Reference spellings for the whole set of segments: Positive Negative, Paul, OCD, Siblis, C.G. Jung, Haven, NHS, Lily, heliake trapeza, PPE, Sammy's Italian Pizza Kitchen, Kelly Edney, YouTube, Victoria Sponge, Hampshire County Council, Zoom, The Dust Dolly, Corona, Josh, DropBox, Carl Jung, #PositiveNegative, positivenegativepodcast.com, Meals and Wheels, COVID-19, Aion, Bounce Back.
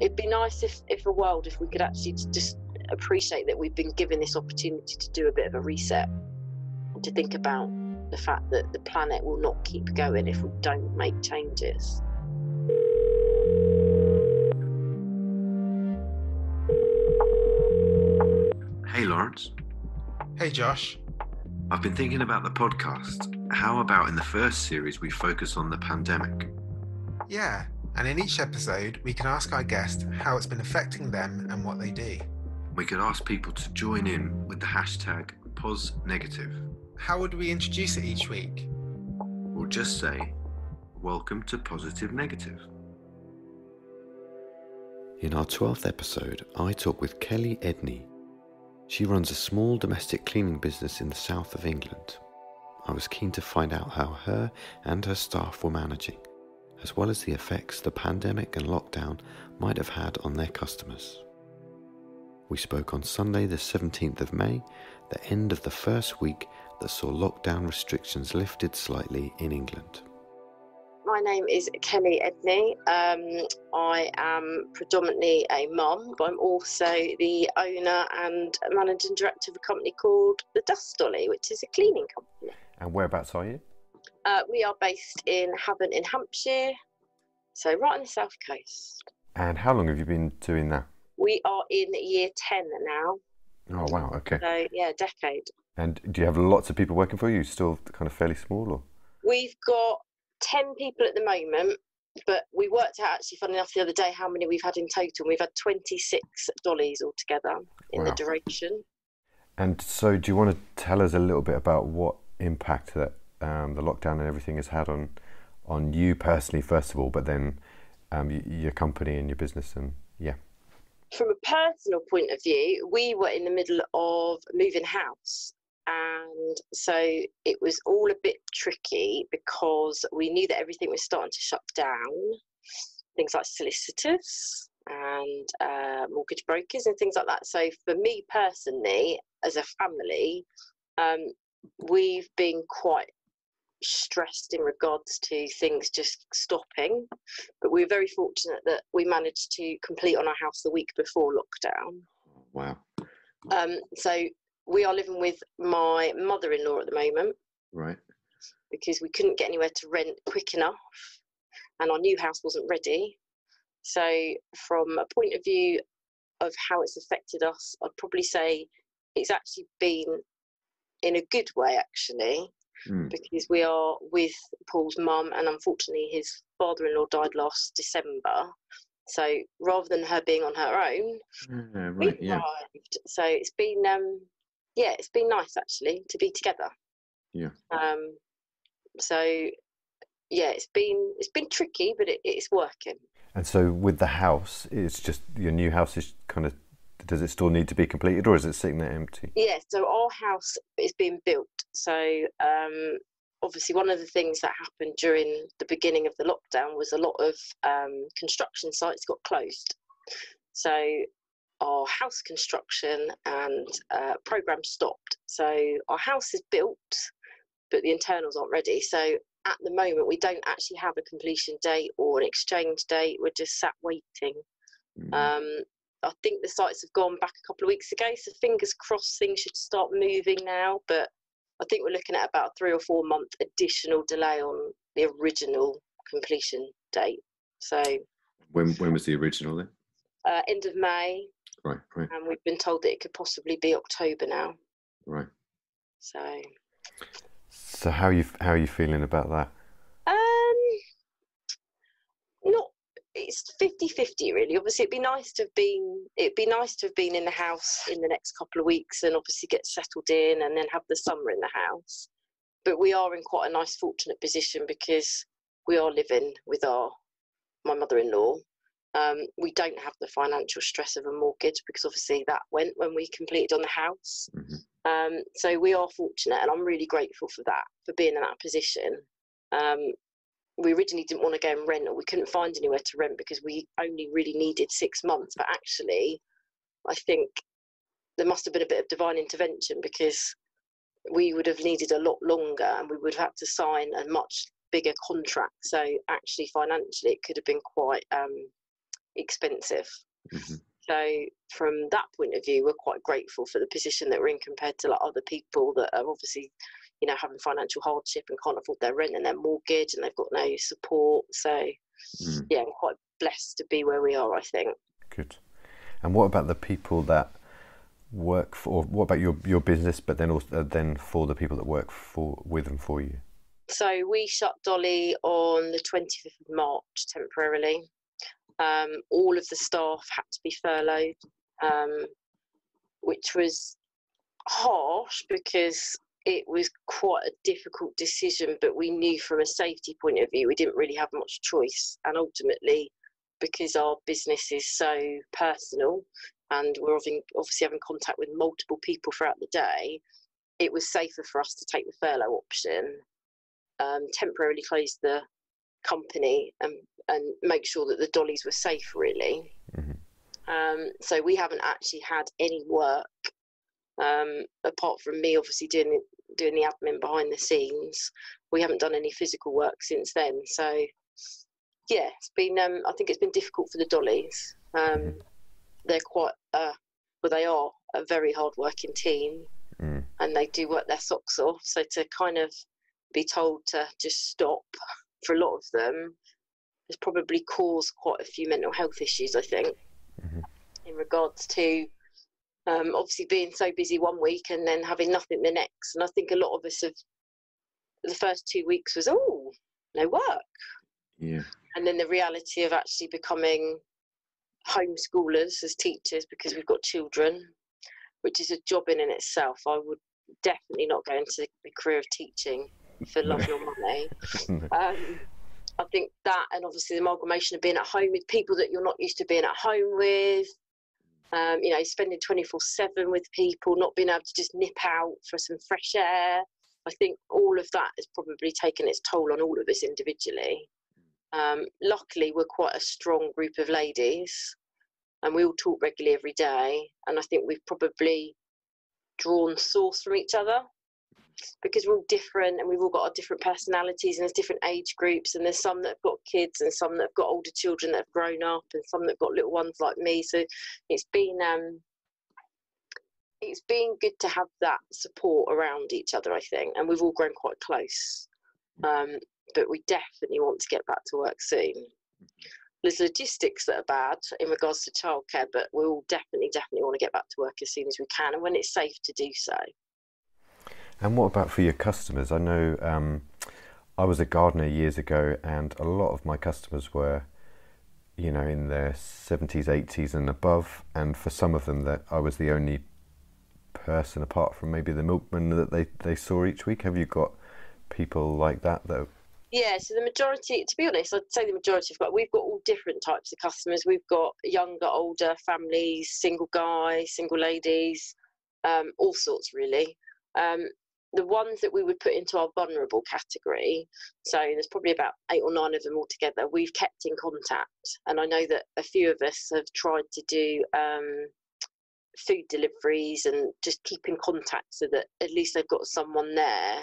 It'd be nice if we could actually just appreciate that we've been given this opportunity to do a bit of a reset and to think about the fact that the planet will not keep going if we don't make changes. Hey, Lawrence. Hey, Josh. I've been thinking about the podcast. How about in the first series we focus on the pandemic? Yeah, and in each episode we can ask our guest how it's been affecting them and what they do. We could ask people to join in with the hashtag #PositiveNegative. How would we introduce it each week? We'll just say, welcome to Positive Negative. In our 12th episode, I talk with Kelly Edney. She runs a small domestic cleaning business in the south of England. I was keen to find out how her and her staff were managing, as well as the effects the pandemic and lockdown might have had on their customers. We spoke on Sunday the 17th of May, the end of the first week that saw lockdown restrictions lifted slightly in England. My name is Kelly Edney. I am predominantly a mum, but I'm also the owner and managing director of a company called The Dust Dolly, which is a cleaning company. And whereabouts are you? We are based in Haven in Hampshire, so right on the south coast. And how long have you been doing that? We are in year 10 now. Oh, wow, okay. So, yeah, a decade. And do you have lots of people working for you? Still kind of fairly small, or? We've got 10 people at the moment, but we worked out, actually, funnily enough, the other day how many we've had in total. We've had 26 dollies altogether in the duration. And so do you want to tell us a little bit about what impact that the lockdown and everything has had on you personally, first of all, but then your company and your business and, yeah. From a personal point of view, we were in the middle of moving house, and so it was all a bit tricky because we knew that everything was starting to shut down, things like solicitors and mortgage brokers and things like that. So for me personally, as a family, we've been quite stressed in regards to things just stopping, but we were very fortunate that we managed to complete on our house the week before lockdown. Wow. So we are living with my mother-in-law at the moment, right? Because we couldn't get anywhere to rent quick enough and our new house wasn't ready. So from a point of view of how it's affected us, I'd probably say it's actually been in a good way, actually. Because we are with Paul's mum, and unfortunately his father-in-law died last December, so rather than her being on her own, we arrived. So it's been it's been nice, actually, to be together. It's been tricky, but it's working. And so with the house, it's just your new house is kind of, does it still need to be completed, or is it sitting there empty? Yeah, so our house is being built. So obviously one of the things that happened during the beginning of the lockdown was a lot of construction sites got closed. So our house construction and programme stopped. So our house is built, but the internals aren't ready. So at the moment, we don't actually have a completion date or an exchange date. We're just sat waiting. I think the sites have gone back a couple of weeks ago, so fingers crossed things should start moving now, but I think we're looking at about a 3 or 4 month additional delay on the original completion date. So when was the original then? End of May. Right. And we've been told that it could possibly be October now. Right. So how are you feeling about that? It's 50-50 really. Obviously it'd be nice to have been in the house in the next couple of weeks and obviously get settled in and then have the summer in the house, but we are in quite a nice fortunate position because we are living with my mother-in-law. We don't have the financial stress of a mortgage because obviously that went when we completed on the house. So we are fortunate, and I'm really grateful for that, for being in that position. We originally didn't want to go and rent, or we couldn't find anywhere to rent because we only really needed 6 months. But actually, I think there must have been a bit of divine intervention because we would have needed a lot longer and we would have had to sign a much bigger contract. So actually, financially, it could have been quite expensive. Mm-hmm. So from that point of view, we're quite grateful for the position that we're in compared to like other people that are obviously, you know, having financial hardship and can't afford their rent and their mortgage and they've got no support. So, yeah, I'm quite blessed to be where we are, I think. Good. And what about the people that work for, or what about your business, but then also then for the people that work for with and for you? So we shut Dolly on the 25th of March temporarily. All of the staff had to be furloughed, which was harsh because it was quite a difficult decision, but we knew from a safety point of view we didn't really have much choice. And ultimately, because our business is so personal and we're obviously having contact with multiple people throughout the day, it was safer for us to take the furlough option, temporarily close the company and make sure that the dollies were safe, really. Mm-hmm. So we haven't actually had any work apart from me obviously doing the admin behind the scenes. We haven't done any physical work since then. So yeah, it's been I think it's been difficult for the dollies. They're quite they are a very hard working team, and they do work their socks off, so to kind of be told to just stop for a lot of them has probably caused quite a few mental health issues, I think, in regards to obviously being so busy one week and then having nothing the next. And I think a lot of us have, the first 2 weeks was, oh, no work. Yeah. And then the reality of actually becoming homeschoolers as teachers because we've got children, which is a job in itself. I would definitely not go into the career of teaching for love nor money. I think that, and obviously the amalgamation of being at home with people that you're not used to being at home with, you know, spending 24/7 with people, not being able to just nip out for some fresh air. I think all of that has probably taken its toll on all of us individually. Luckily, we're quite a strong group of ladies and we all talk regularly every day. And I think we've probably drawn source from each other, because we're all different and we've all got our different personalities, and there's different age groups, and there's some that have got kids and some that have got older children that have grown up and some that have got little ones like me. So it's been good to have that support around each other, I think, and we've all grown quite close. But we definitely want to get back to work soon. There's logistics that are bad in regards to childcare, but we all definitely want to get back to work as soon as we can and when it's safe to do so. And what about for your customers? I know I was a gardener years ago, and a lot of my customers were, you know, in their 70s, 80s and above. And for some of them, that I was the only person, apart from maybe the milkman, that they saw each week. Have you got people like that though? Yeah, so the majority, to be honest, I'd say the majority of we've got all different types of customers. We've got younger, older, families, single guys, single ladies, all sorts really. The ones that we would put into our vulnerable category, so there's probably about 8 or 9 of them altogether, we've kept in contact. And I know that a few of us have tried to do food deliveries and just keep in contact so that at least they've got someone there.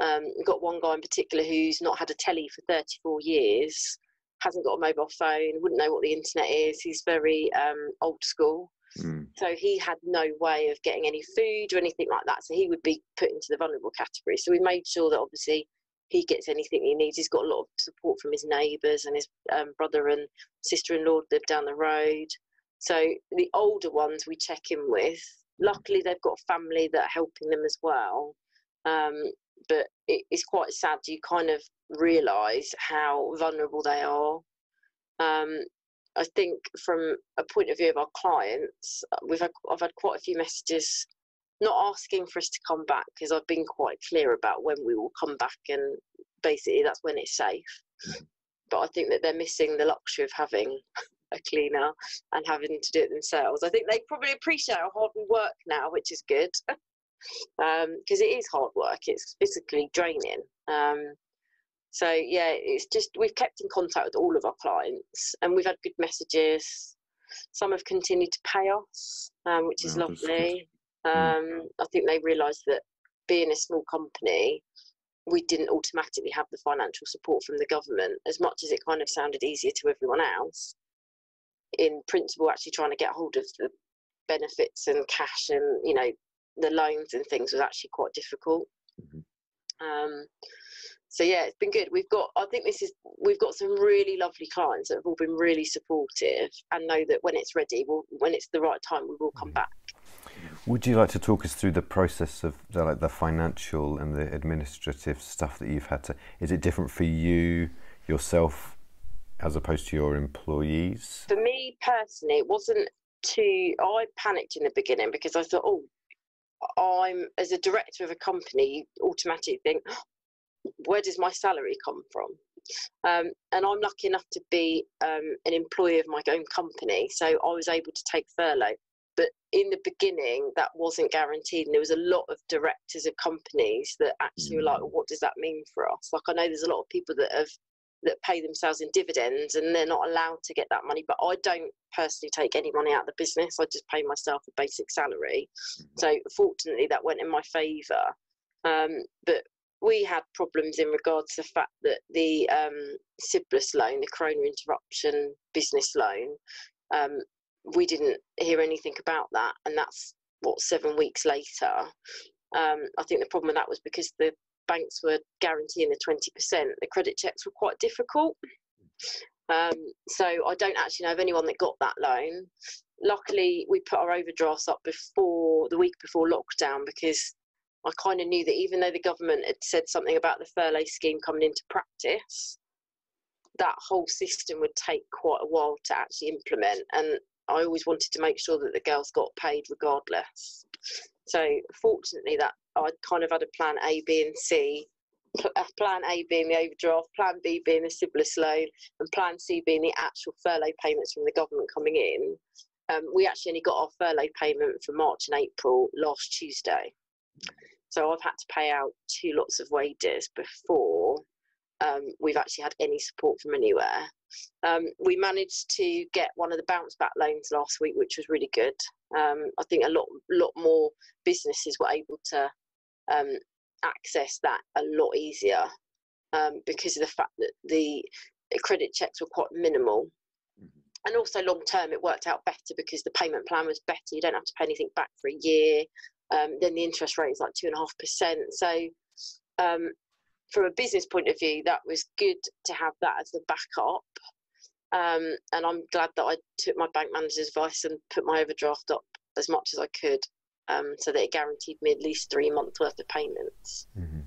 We've got one guy in particular who's not had a telly for 34 years, hasn't got a mobile phone, wouldn't know what the internet is. He's very old school. So he had no way of getting any food or anything like that, so he would be put into the vulnerable category. So we made sure that obviously he gets anything he needs. He's got a lot of support from his neighbours, and his brother and sister-in-law live down the road. So the older ones we check in with. Luckily they've got a family that are helping them as well, but it's quite sad. You kind of realise how vulnerable they are. I think from a point of view of our clients, I've had quite a few messages not asking for us to come back, because I've been quite clear about when we will come back, and basically that's when it's safe. But I think that they're missing the luxury of having a cleaner and having to do it themselves. I think they probably appreciate how hard we work now, which is good, because it is hard work. It's physically draining. So yeah, it's just we've kept in contact with all of our clients, and we've had good messages. Some have continued to pay us, which is lovely. I think they realised that being a small company, we didn't automatically have the financial support from the government, as much as it kind of sounded easier to everyone else. in principle actually trying to get hold of the benefits and cash and, you know, the loans and things was actually quite difficult. Mm-hmm. So yeah, it's been good. We've got some really lovely clients that have all been really supportive and know that when it's ready, when it's the right time, we will come back. Would you like to talk us through the process of the financial and the administrative stuff that you've had to? Is it different for you yourself as opposed to your employees? For me personally, it wasn't too. I panicked in the beginning because I thought, oh, I'm as a director of a company, you automatically think, where does my salary come from? And I'm lucky enough to be an employee of my own company, so I was able to take furlough. But in the beginning, that wasn't guaranteed. And there was a lot of directors of companies that actually were like, well, what does that mean for us? Like, I know there's a lot of people that pay themselves in dividends and they're not allowed to get that money. But I don't personally take any money out of the business. I just pay myself a basic salary. Mm-hmm. So fortunately, that went in my favour. But we had problems in regards to the fact that the Siblis loan, the Corona interruption business loan, we didn't hear anything about that, and that's 7 weeks later. I think the problem with that was because the banks were guaranteeing the 20%. The credit checks were quite difficult, so I don't actually know of anyone that got that loan. Luckily, we put our overdrafts up the week before lockdown, because I kind of knew that even though the government had said something about the furlough scheme coming into practice, that whole system would take quite a while to actually implement, and I always wanted to make sure that the girls got paid regardless. So fortunately, that I kind of had a plan A, B and C. Plan A being the overdraft, plan B being the Siblis loan, and plan C being the actual furlough payments from the government coming in. We actually only got our furlough payment for March and April last Tuesday. So I've had to pay out 2 lots of wages before we've actually had any support from anywhere. We managed to get one of the Bounce Back loans last week, which was really good. I think a lot more businesses were able to access that a lot easier because of the fact that the credit checks were quite minimal. Mm-hmm. And also long term, it worked out better because the payment plan was better. You don't have to pay anything back for a year. Then the interest rate is like 2.5%. So from a business point of view, that was good to have that as the backup. And I'm glad that I took my bank manager's advice and put my overdraft up as much as I could, so that it guaranteed me at least 3 months worth of payments. Mm-hmm.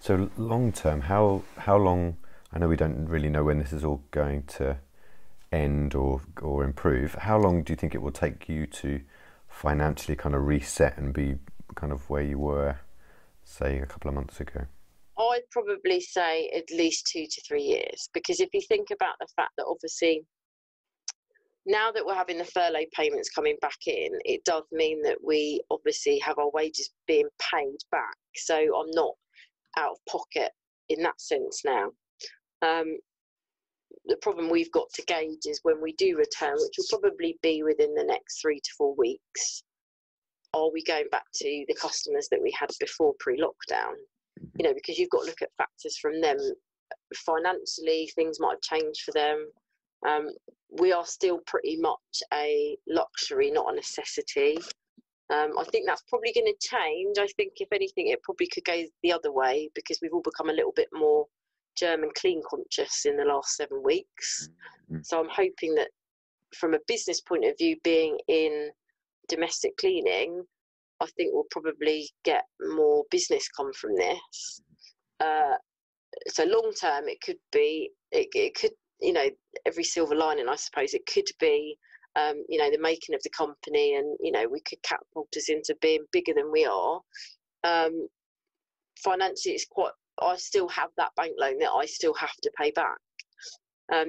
So long term, how long? I know we don't really know when this is all going to end or improve. How long do you think it will take you to financially kind of reset and be kind of where you were, say, a couple of months ago? I'd probably say at least 2 to 3 years, because if you think about the fact that obviously now that we're having the furlough payments coming back in, it does mean that we obviously have our wages being paid back. So I'm not out of pocket in that sense now. The problem we've got to gauge is when we do return, which will probably be within the next 3 to 4 weeks, are we going back to the customers that we had before pre-lockdown? You know, because you've got to look at factors from them. Financially, things might have changed for them. We are still pretty much a luxury, not a necessity. I think that's probably going to change. I think, if anything, it probably could go the other way, because we've all become a little bit more German clean conscious in the last 7 weeks. Mm-hmm. So I'm hoping that from a business point of view, being in domestic cleaning, I think we'll probably get more business come from this. So long term, it could be, it could, you know, every silver lining, I suppose, it could be, you know, the making of the company, and, you know, we could catapult us into being bigger than we are. Financially, it's quite, I still have that bank loan that I still have to pay back.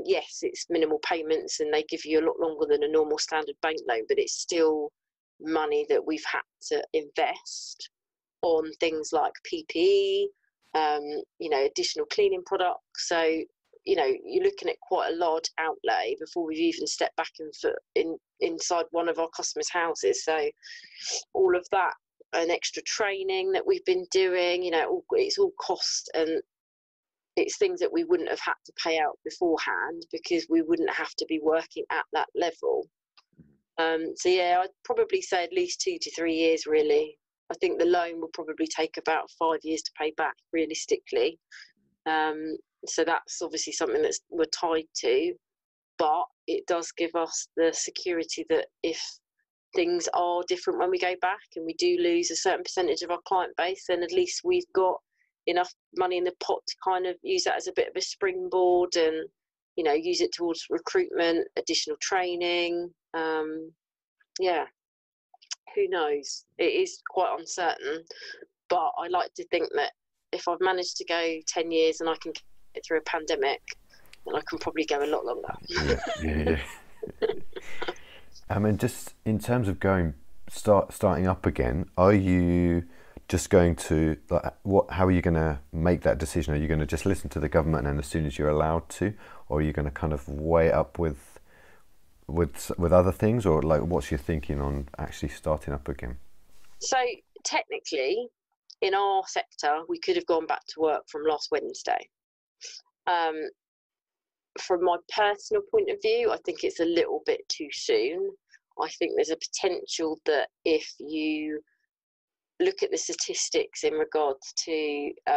Yes, it's minimal payments and they give you a lot longer than a normal standard bank loan, but it's still money that we've had to invest on things like PPE, you know, additional cleaning products. So, you know, you're looking at quite a large outlay before we've even stepped back inside one of our customers' houses. So all of that, an extra training that we've been doing, you know, it's all cost, and it's things that we wouldn't have had to pay out beforehand because we wouldn't have to be working at that level. So yeah, I'd probably say at least 2 to 3 years, really. I think the loan will probably take about 5 years to pay back, realistically. So that's obviously something that we're tied to, but it does give us the security that if things are different when we go back and we do lose a certain percentage of our client base, then at least we've got enough money in the pot to kind of use that as a bit of a springboard and, you know, use it towards recruitment, additional training. Yeah, who knows? It is quite uncertain, but I like to think that if I've managed to go 10 years and I can get through a pandemic, then I can probably go a lot longer. Yeah. I mean, just in terms of starting up again, are you just going to, like, how are you going to make that decision? Are you going to just listen to the government and as soon as you're allowed to, or are you going to kind of weigh up with other things, or like what's your thinking on actually starting up again? So technically in our sector we could have gone back to work from last Wednesday. From my personal point of view, I think it's a little bit too soon. I think there's a potential that if you look at the statistics in regards to the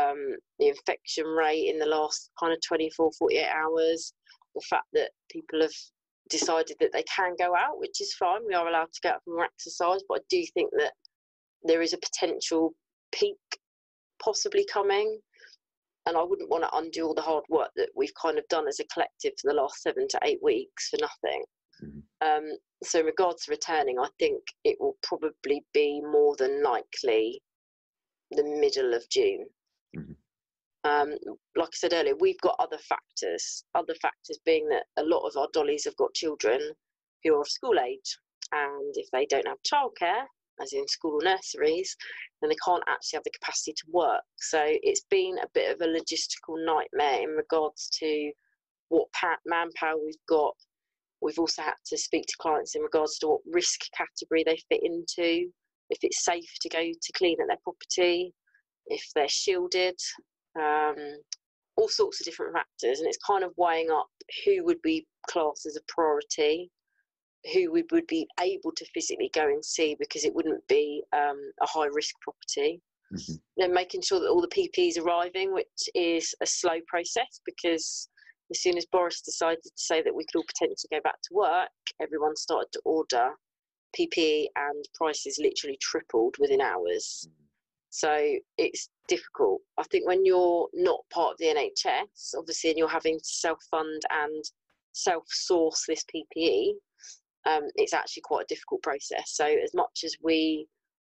infection rate in the last kind of 24, 48 hours, the fact that people have decided that they can go out, which is fine, we are allowed to go out for more exercise, but I do think that there is a potential peak possibly coming, and I wouldn't want to undo all the hard work that we've kind of done as a collective for the last 7 to 8 weeks for nothing. So in regards to returning, I think it will probably be more than likely the middle of June. Like I said earlier, we've got other factors being that a lot of our dollies have got children who are of school age, and if they don't have childcare, as in school or nurseries, then they can't actually have the capacity to work. So it's been a bit of a logistical nightmare in regards to what manpower we've got. We've also had to speak to clients in regards to what risk category they fit into, if it's safe to go to clean at their property, if they're shielded, all sorts of different factors. And it's kind of weighing up who would be classed as a priority, who we would be able to physically go and see because it wouldn't be a high-risk property. Then making sure that all the PPE's arriving, which is a slow process because as soon as Boris decided to say that we could all potentially go back to work, everyone started to order PPE and prices literally tripled within hours. So it's difficult. I think when you're not part of the NHS, obviously, and you're having to self-fund and self-source this PPE, it's actually quite a difficult process. So as much as we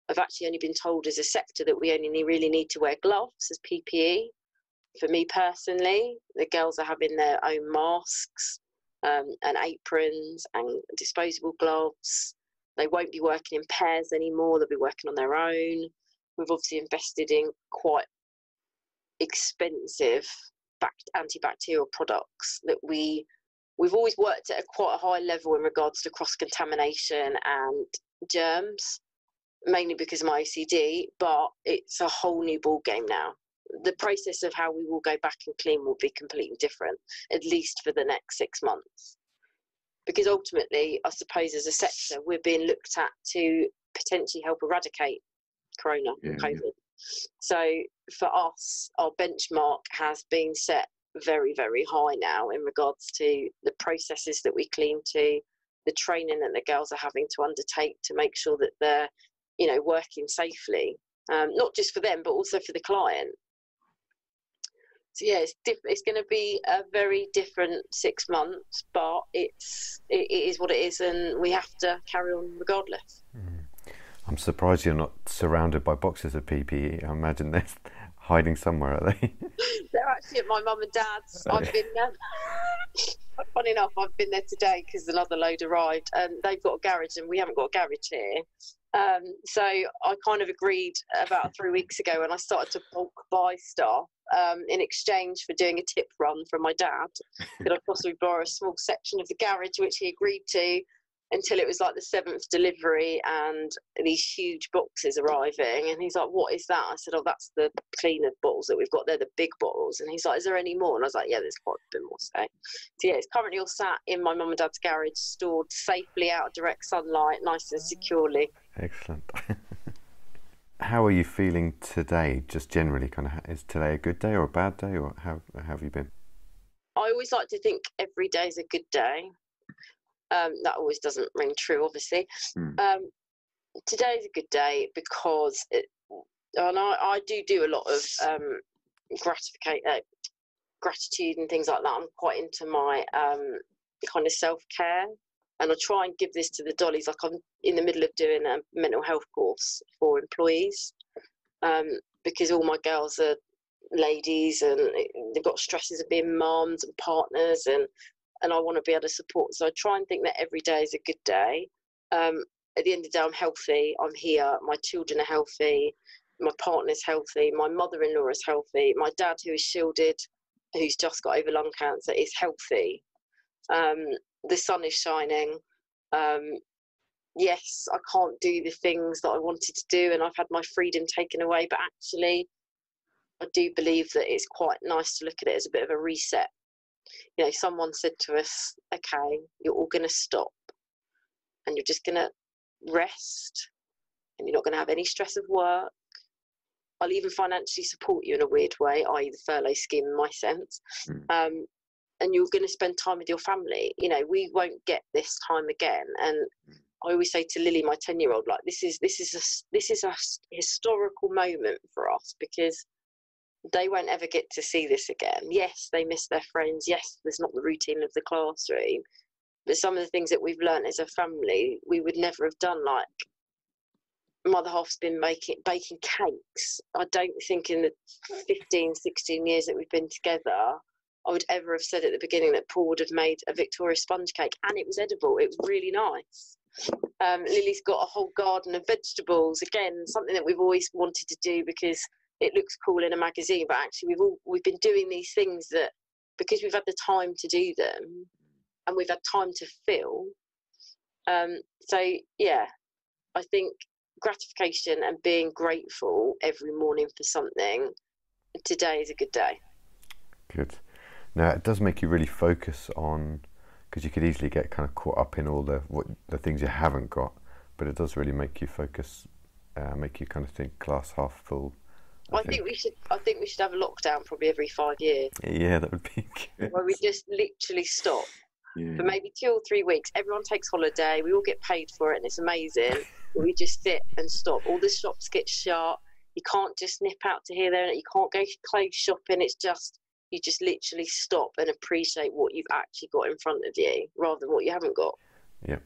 have actually only been told as a sector that we only really need to wear gloves as PPE, for me personally, the girls are having their own masks and aprons and disposable gloves. They won't be working in pairs anymore. They'll be working on their own. We've obviously invested in quite expensive antibacterial products that we've always worked at a quite a high level in regards to cross-contamination and germs, mainly because of my OCD, but it's a whole new ball game now. The process of how we will go back and clean will be completely different, at least for the next 6 months. Because ultimately, I suppose as a sector, we're being looked at to potentially help eradicate Corona, COVID. So for us, our benchmark has been set very, very high now in regards to the processes that we clean to, the training that the girls are having to undertake to make sure that they're, you know, working safely, not just for them, but also for the client. So yeah, it's going to be a very different 6 months, but it is what it is, and we have to carry on regardless. I'm surprised you're not surrounded by boxes of PPE. I imagine they're hiding somewhere, are they? They're actually at my mum and dad's. I've been there. Funny enough, I've been there today because another load arrived, and they've got a garage, and we haven't got a garage here. So I kind of agreed about 3 weeks ago when I started to bulk buy stuff in exchange for doing a tip run from my dad. Could I possibly borrow a small section of the garage, which he agreed to, until it was like the 7th delivery and these huge boxes arriving. And he's like, what is that? I said, oh, that's the cleaner bottles that we've got. They're the big bottles. And he's like, is there any more? And I was like, yeah, there's quite a bit more. So yeah, it's currently all sat in my mum and dad's garage, stored safely out of direct sunlight, nice and securely. Excellent. How are you feeling today? Just generally, kind of, is today a good day or a bad day, or how have you been? I always like to think every day is a good day. That always doesn't ring true, obviously. Today's a good day because I do a lot of gratitude and things like that. I'm quite into my kind of self-care, and I try and give this to the dollies. Like, I'm in the middle of doing a mental health course for employees because all my girls are ladies and they've got stresses of being mums and partners, and I want to be able to support. So I try and think that every day is a good day. At the end of the day, I'm healthy. I'm here. My children are healthy. My partner's healthy. My mother-in-law is healthy. My dad, who is shielded, who's just got over lung cancer, is healthy. The sun is shining. Yes, I can't do the things that I wanted to do, and I've had my freedom taken away. But actually, I do believe that it's quite nice to look at it as a bit of a reset. You know, someone said to us, okay, you're all going to stop and you're just going to rest and you're not going to have any stress of work. I'll even financially support you in a weird way, i.e. the furlough scheme in my sense. And you're going to spend time with your family. You know, we won't get this time again. And I always say to Lily, my 10-year-old, like, this is a historical moment for us, because they won't ever get to see this again. Yes, they miss their friends. Yes, there's not the routine of the classroom. But some of the things that we've learned as a family, we would never have done. Like, mother half's been baking cakes. I don't think in the 15, 16 years that we've been together, I would ever have said at the beginning that Paul would have made a Victoria Sponge cake, and it was edible. It was really nice. Lily's got a whole garden of vegetables. Again, something that we've always wanted to do because it looks cool in a magazine, but actually we've been doing these things that, because we've had the time to do them and we've had time to fill. So yeah, I think gratification and being grateful every morning for something, today is a good day. Good. Now, it does make you really focus on, because you could easily get kind of caught up in all the things you haven't got, but it does really make you focus, make you kind of think glass half full. I think we should have a lockdown probably every 5 years. Yeah, that would be good. Where we just literally stop for maybe 2 or 3 weeks. Everyone takes holiday. We all get paid for it, and it's amazing. We just sit and stop. All the shops get shut. You can't just nip out to here, there, and you can't go clothes shopping. It's just, you just literally stop and appreciate what you've actually got in front of you rather than what you haven't got. Yeah.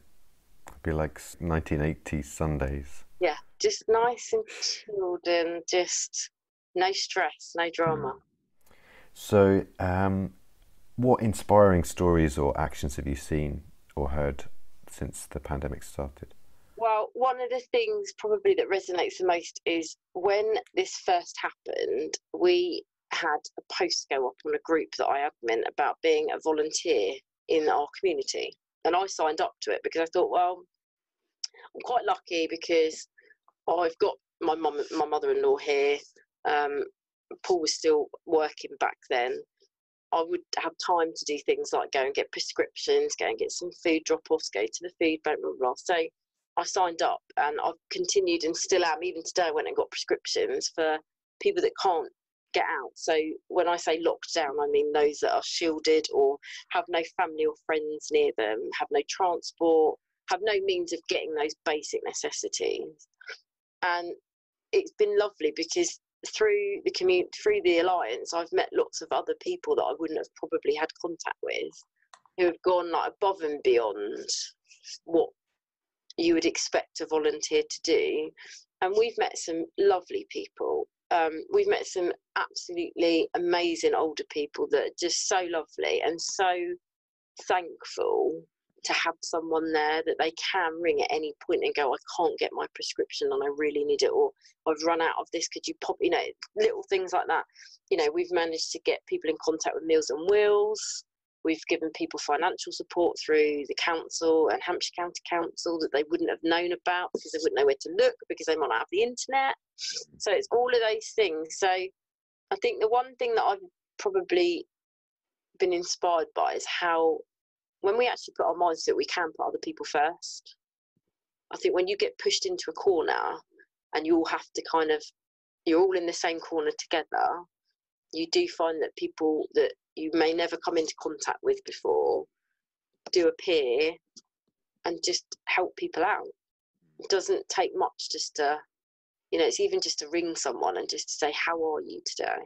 It'd be like 1980s Sundays. Yeah, just nice and chilled and just no stress, no drama. So what inspiring stories or actions have you seen or heard since the pandemic started? Well, one of the things probably that resonates the most is when this first happened, we had a post go up on a group that I admin about being a volunteer in our community. And I signed up to it because I thought, well, I'm quite lucky because I've got my mum, my mother-in-law here. Paul was still working back then. I would have time to do things like go and get prescriptions, go and get some food drop-offs, go to the food bank, blah, blah, blah. So I signed up and I've continued and still am. Even today, I went and got prescriptions for people that can't get out. So when I say lockdown, I mean those that are shielded or have no family or friends near them, have no transport, have no means of getting those basic necessities. And it's been lovely because through the community, through the Alliance, I've met lots of other people that I wouldn't have probably had contact with, who have gone like above and beyond what you would expect a volunteer to do. And we've met some lovely people. We've met some absolutely amazing older people that are just so lovely and so thankful to have someone there that they can ring at any point and go, I can't get my prescription and I really need it, or I've run out of this, could you pop, you know, little things like that. You know, we've managed to get people in contact with Meals and Wheels We've given people financial support through the council and Hampshire County Council that they wouldn't have known about because they wouldn't know where to look because they might not have the internet. So it's all of those things. So I think the one thing that I've probably been inspired by is how when we actually put our minds to it, we can put other people first. I think when you get pushed into a corner and you all have to kind of, you're all in the same corner together, you do find that people that you may never come into contact with before do appear and just help people out. It doesn't take much just to, you know, it's even just to ring someone and just to say, how are you today?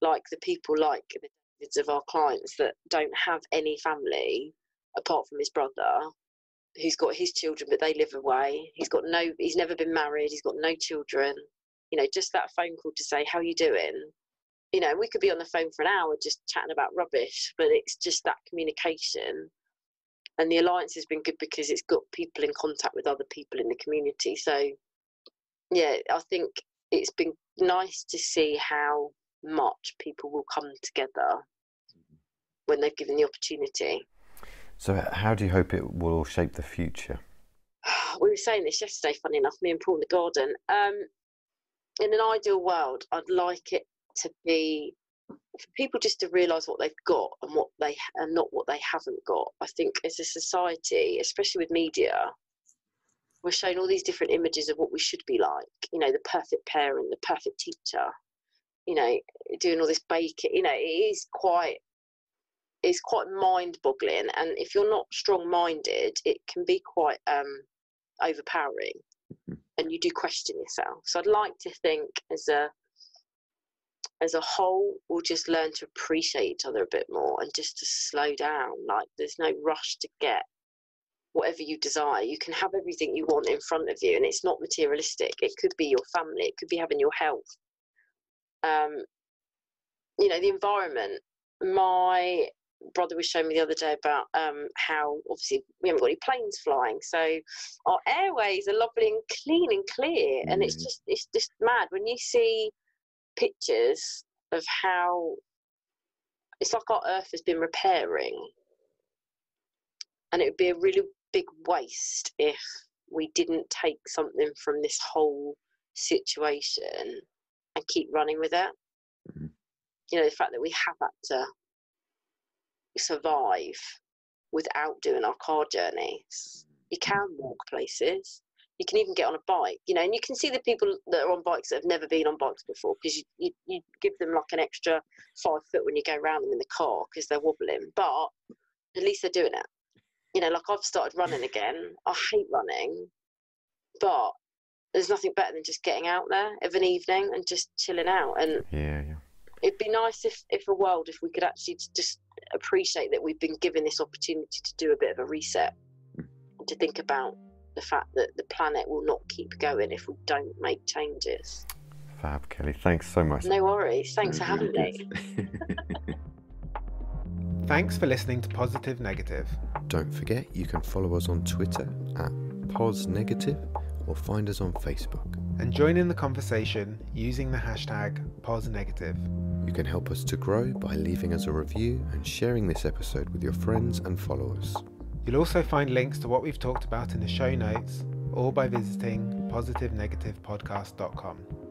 Like the people, like the of our clients that don't have any family apart from his brother, who's got his children, but they live away. He's never been married. He's got no children. You know, just that phone call to say, how are you doing? You know, we could be on the phone for an hour just chatting about rubbish, but it's just that communication. And the Alliance has been good because it's got people in contact with other people in the community. So, yeah, I think it's been nice to see how much people will come together when they've given the opportunity. So how do you hope it will shape the future? We were saying this yesterday, funny enough, me and Paul in the garden. In an ideal world, I'd like it to be for people just to realise what they've got and what they and not what they haven't got. I think as a society, especially with media, we're shown all these different images of what we should be like. You know, the perfect parent, the perfect teacher. You know, doing all this baking. You know, it's quite mind-boggling, and if you're not strong-minded, it can be quite overpowering, and you do question yourself. So I'd like to think as a whole, we'll just learn to appreciate each other a bit more and just to slow down. Like, there's no rush to get whatever you desire. You can have everything you want in front of you, and it's not materialistic. It could be your family. It could be having your health. You know, the environment. My brother was showing me the other day about how, obviously, we haven't got any planes flying. So our airways are lovely and clean and clear. Mm-hmm. And it's just mad. When you see pictures of how it's like our earth has been repairing, and it would be a really big waste if we didn't take something from this whole situation and keep running with it. Mm-hmm. You know, the fact that we have had to survive without doing our car journeys. You can walk places. You can even get on a bike, you know, and you can see the people that are on bikes that have never been on bikes before, because you give them like an extra 5 foot when you go around them in the car because they're wobbling, but at least they're doing it. You know, like I've started running again. I hate running, but there's nothing better than just getting out there of an evening and just chilling out. And yeah. It'd be nice if we could actually just appreciate that we've been given this opportunity to do a bit of a reset, to think about the fact that the planet will not keep going if we don't make changes. Fab, Kelly. Thanks so much. No worries. Thanks for having me. Thanks for listening to Positive Negative. Don't forget, you can follow us on Twitter at PosNegative or find us on Facebook. And join in the conversation using the hashtag PosNegative. You can help us to grow by leaving us a review and sharing this episode with your friends and followers. You'll also find links to what we've talked about in the show notes, all by visiting positivenegativepodcast.com.